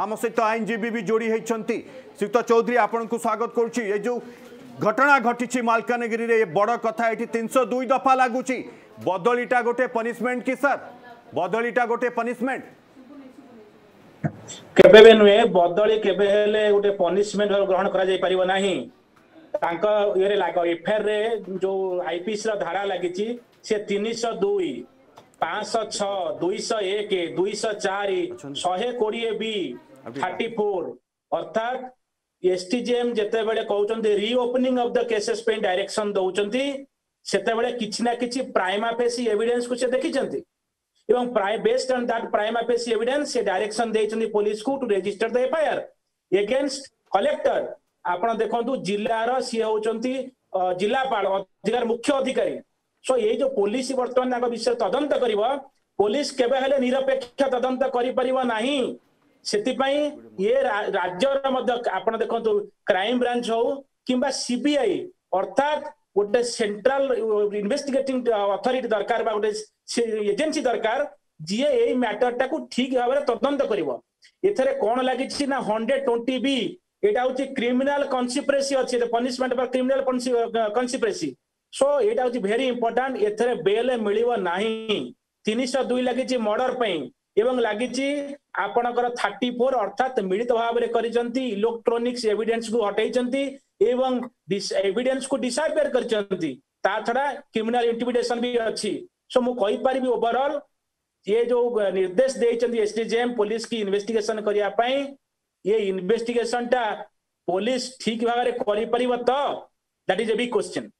आम सहित आईनजीवी भी जोड़ी होती श्रीयुक्त चौधरी आपण को स्वागत करो। घटना घटी मालकानगिरी रे बड़ कथा ये 302 दफा लगुच बदलीटा गोटे पनिशमेंट की सर बदलीटा गोटे पनिशमेंट केबे नुहे बदली केबे हेले गोटे पनिशमेंट ग्रहण करा जाय परिबो नाही। तांका ये रे लाग एफआईआर रे जो आईपीसी रा धारा लागिची से 302 506 201 204 120B 34 अर्थात एसटीजेएम जते बेले कहउचंती रीओपनिंग ऑफ द केसेस पे डायरेक्शन दउचंती सेते बेले किछि ना किछि प्राइमा फेसी एविडेंस को से देखिचंती एवं based on that prima facie evidence से डायरेक्शन देइचंती पुलिस को to register the FIR against collector. आपण देखंतु जिल्लार सी होचंती जिल्लापाल अधिकार मुख्य अधिकारी। सो ये जो पुलिस वर्तमान आक विषय तदंत करिवो पुलिस केबे हेले निरपेक्ष तदंत करि परिवो नाही। सेतिपाई ये राज्यर मध्य आपण देखंतु क्राइम ब्रांच हो किबा सीबीआई अर्थात गोटे सेंट्रल इन्वेस्टिगेटिंग अथॉरिटी दरकार बा गोटे एजेंसी दरकार जी ए मैटर टाकू ठीक भाव तदंत करिवो। एथरे कोन लागिछि ना 120B एटा होछि क्रिमिनल कन्सिप्रेसी अछि पनिशमेंट पर क्रिमिनल कन्सिप्रेसी। सो एटा होछि वेरी इंपोर्टेंट एथरे बेल मिलिवो नाही। 302 लागिछि मर्डर पई एवं लागिछि आपनकर 34 अर्थात मिलित भाव रे करिसंती इलेक्ट्रोनिक्स एविडेंस को हटाइसंती एवं दिस एविडेंस को डिसअपीयर करिसंती ता थडा क्रिमिनल इंटिमिडेशन भी अछि। सो मु कहि पारिबी ओवरऑल ये जो निर्देश देइसंती एसडीजेएम पुलिस की इन्वेस्टिगेशन करिया पई ये इन्वेस्टिगेशन टा पुलिस ठीक भाव रे करि परिबो त that is a big question.